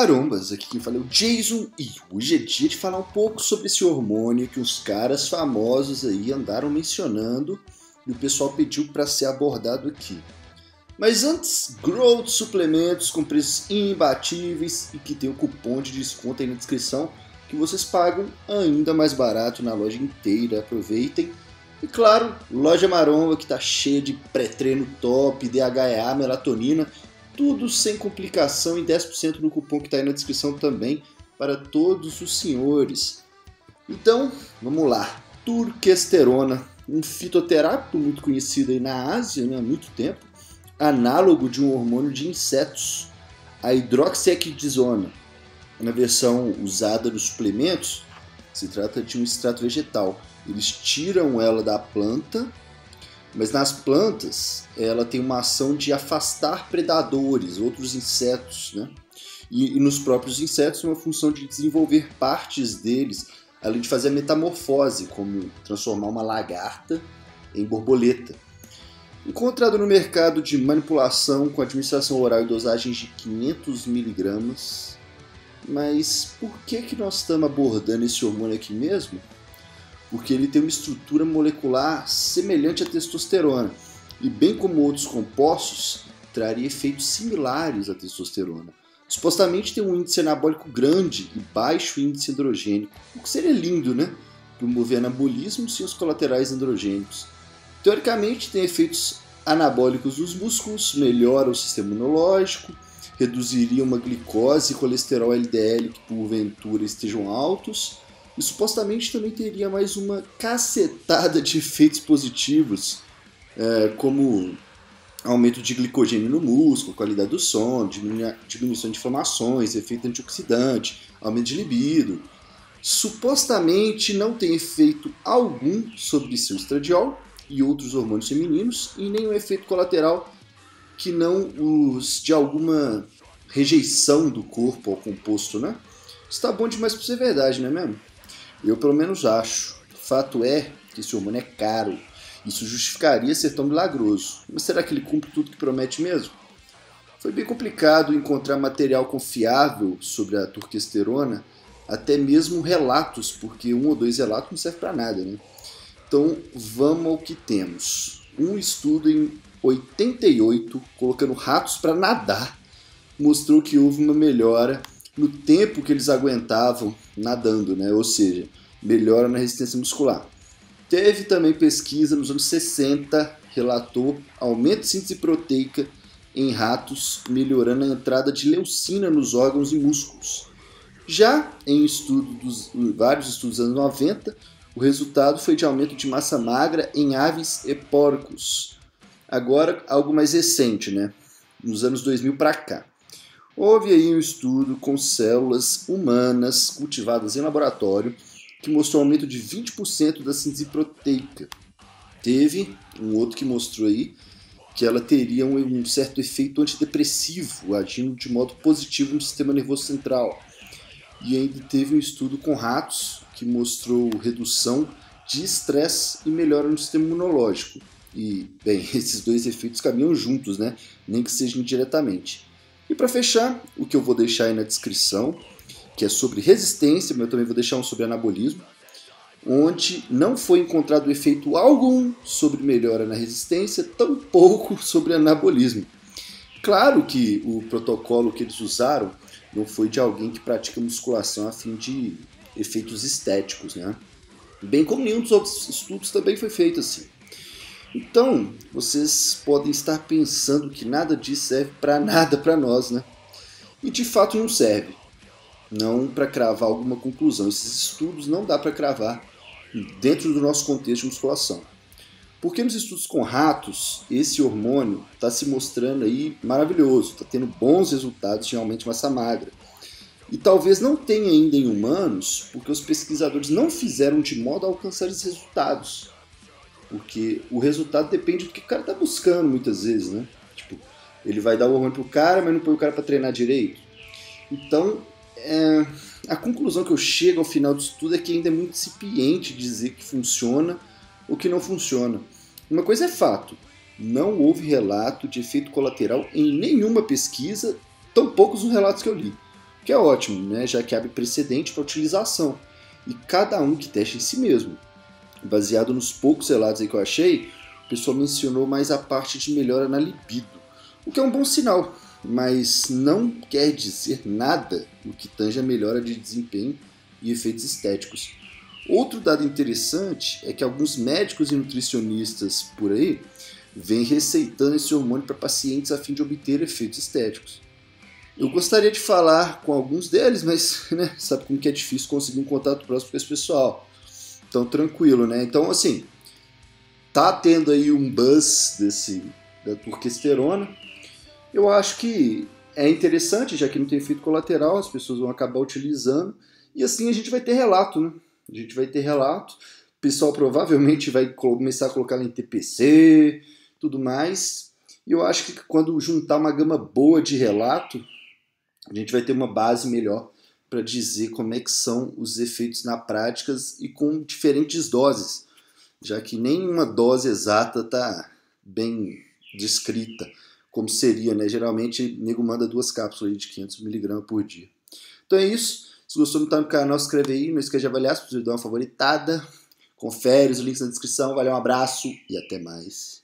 Marombas, aqui quem fala é o Jason e hoje é dia de falar um pouco sobre esse hormônio que uns caras famosos aí andaram mencionando e o pessoal pediu para ser abordado aqui. Mas antes, Growth Suplementos com preços imbatíveis e que tem o cupom de desconto aí na descrição que vocês pagam ainda mais barato na loja inteira, aproveitem. E claro, Loja Maromba que tá cheia de pré-treino top, DHEA, melatonina, tudo sem complicação e 10% no cupom que está aí na descrição também para todos os senhores. Então, vamos lá. Turkesterona, um fitoterápico muito conhecido aí na Ásia, né, há muito tempo, análogo de um hormônio de insetos, a hidroxiecdisona. Na versão usada nos suplementos, se trata de um extrato vegetal. Eles tiram ela da planta, mas nas plantas ela tem uma ação de afastar predadores, outros insetos, né? E nos próprios insetos uma função de desenvolver partes deles, além de fazer a metamorfose, como transformar uma lagarta em borboleta. Encontrado no mercado de manipulação com administração oral e dosagens de 500 mg, mas por que nós estamos abordando esse hormônio aqui mesmo? Porque ele tem uma estrutura molecular semelhante à testosterona e, bem como outros compostos, traria efeitos similares à testosterona. Supostamente tem um índice anabólico grande e baixo índice androgênico, o que seria lindo, né? Promover anabolismo sem os colaterais androgênicos. Teoricamente tem efeitos anabólicos nos músculos, melhora o sistema imunológico, reduziria uma glicose e colesterol LDL que porventura estejam altos, e supostamente também teria mais uma cacetada de efeitos positivos, como aumento de glicogênio no músculo, qualidade do sono, diminuição de inflamações, efeito antioxidante, aumento de libido. Supostamente não tem efeito algum sobre seu estradiol e outros hormônios femininos e nenhum efeito colateral que não os de alguma rejeição do corpo ao composto, né? Isso tá bom demais pra ser verdade, não é mesmo? Eu pelo menos acho. Fato é que esse hormônio é caro. Isso justificaria ser tão milagroso. Mas será que ele cumpre tudo que promete mesmo? Foi bem complicado encontrar material confiável sobre a turkesterona, até mesmo relatos, porque um ou dois relatos não serve para nada, né? Então vamos ao que temos. Um estudo em 88, colocando ratos para nadar, mostrou que houve uma melhora no tempo que eles aguentavam nadando, né? Ou seja, melhora na resistência muscular. Teve também pesquisa nos anos 60, relatou aumento de síntese proteica em ratos, melhorando a entrada de leucina nos órgãos e músculos. Já em vários estudos dos anos 90, o resultado foi de aumento de massa magra em aves e porcos. Agora, algo mais recente, né? Nos anos 2000 para cá. Houve aí um estudo com células humanas cultivadas em laboratório que mostrou um aumento de 20% da síntese proteica. Teve um outro que mostrou aí que ela teria um certo efeito antidepressivo, agindo de modo positivo no sistema nervoso central. E ainda teve um estudo com ratos que mostrou redução de estresse e melhora no sistema imunológico. E, bem, esses dois efeitos caminham juntos, né? Nem que seja indiretamente. E para fechar, o que eu vou deixar aí na descrição, que é sobre resistência, mas eu também vou deixar um sobre anabolismo, onde não foi encontrado efeito algum sobre melhora na resistência, tampouco sobre anabolismo. Claro que o protocolo que eles usaram não foi de alguém que pratica musculação a fim de efeitos estéticos, né? Bem como nenhum dos outros estudos também foi feito assim. Então, vocês podem estar pensando que nada disso serve para nada para nós, né? E de fato não serve. Não para cravar alguma conclusão. Esses estudos não dá para cravar dentro do nosso contexto de musculação. Porque nos estudos com ratos, esse hormônio está se mostrando aí maravilhoso, está tendo bons resultados, geralmente massa magra. E talvez não tenha ainda em humanos, porque os pesquisadores não fizeram de modo a alcançar esses resultados. Porque o resultado depende do que o cara tá buscando muitas vezes, né? Tipo, ele vai dar o hormônio pro cara, mas não põe o cara para treinar direito. Então, a conclusão que eu chego ao final disso tudo é que ainda é muito incipiente dizer que funciona ou que não funciona. Uma coisa é fato, não houve relato de efeito colateral em nenhuma pesquisa, tampouco os relatos que eu li. O que é ótimo, né, já que abre precedente para utilização, e cada um que teste em si mesmo. Baseado nos poucos relatos aí que eu achei, o pessoal mencionou mais a parte de melhora na libido, o que é um bom sinal, mas não quer dizer nada no que tange a melhora de desempenho e efeitos estéticos. Outro dado interessante é que alguns médicos e nutricionistas por aí vêm receitando esse hormônio para pacientes a fim de obter efeitos estéticos. Eu gostaria de falar com alguns deles, mas né, sabe como que é difícil conseguir um contato próximo com esse pessoal. Então tranquilo, né? Então assim, tá tendo aí um buzz da turkesterona. Eu acho que é interessante, já que não tem efeito colateral, as pessoas vão acabar utilizando. E assim a gente vai ter relato, né? A gente vai ter relato. O pessoal provavelmente vai começar a colocar ela em TPC, tudo mais. E eu acho que quando juntar uma gama boa de relato, a gente vai ter uma base melhor para dizer como é que são os efeitos na prática e com diferentes doses, já que nenhuma dose exata está bem descrita, como seria, né? Geralmente, o nego manda 2 cápsulas de 500 mg por dia. Então é isso. Se gostou, tá no canal, se inscreve aí. Não esquece de avaliar, se puder dar uma favoritada. Confere os links na descrição. Valeu, um abraço e até mais.